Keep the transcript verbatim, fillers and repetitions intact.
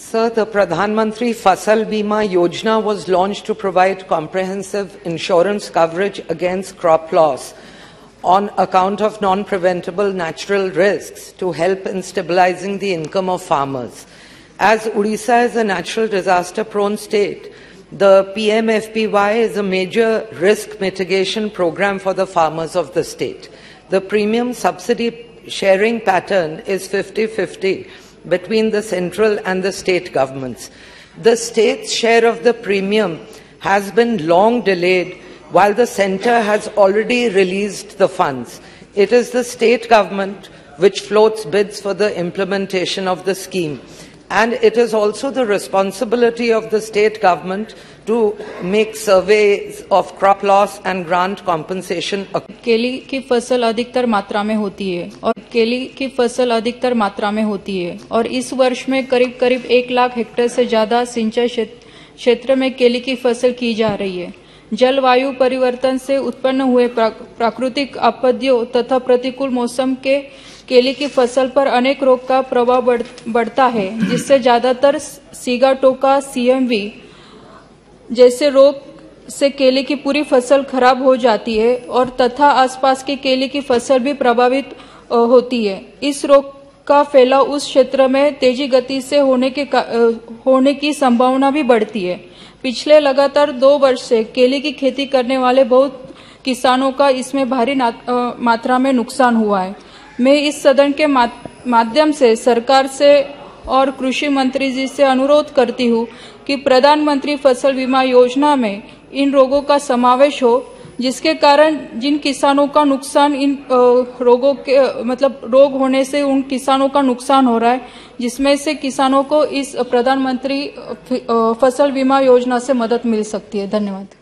Sir, the Pradhan Mantri Fasal Bima Yojana was launched to provide comprehensive insurance coverage against crop loss on account of non-preventable natural risks to help in stabilizing the income of farmers. As Odisha is a natural disaster-prone state, the P M F B Y is a major risk mitigation program for the farmers of the state. The premium subsidy sharing pattern is fifty fifty. Between the central and the state governments. The state's share of the premium has been long delayed, while the centre has already released the funds. It is the state government which floats bids for the implementation of the scheme, and it is also the responsibility of the state government to make surveys of crop loss and grant compensation. केली की फसल अधिकतर मात्रा में होती है और केली की फसल अधिकतर मात्रा में होती है और इस वर्ष में करीब करीब एक लाख हेक्टेयर से ज्यादा सिंचाई क्षेत्र में केली की फसल की जा रही है। जलवायु परिवर्तन से उत्पन्न हुए प्राकृतिक आपत्तियों तथा प्रतिकूल मौसम के केली की फसल पर अनेक रोग का प्रभाव बढ़, बढ़ता है, जिससे ज्यादातर सीगा टोका सी एम वी जैसे रोग से केले की पूरी फसल खराब हो जाती है और तथा आसपास के केले की फसल भी प्रभावित होती है। इस रोग का फैलाव उस क्षेत्र में तेजी गति से होने के होने की संभावना भी बढ़ती है। पिछले लगातार दो वर्ष से केले की खेती करने वाले बहुत किसानों का इसमें भारी मात्रा में नुकसान हुआ है। मैं इस सदन के माध्यम से सरकार से और कृषि मंत्री जी से अनुरोध करती हूँ कि प्रधानमंत्री फसल बीमा योजना में इन रोगों का समावेश हो, जिसके कारण जिन किसानों का नुकसान इन रोगों के मतलब रोग होने से उन किसानों का नुकसान हो रहा है, जिसमें से किसानों को इस प्रधानमंत्री फसल बीमा योजना से मदद मिल सकती है। धन्यवाद।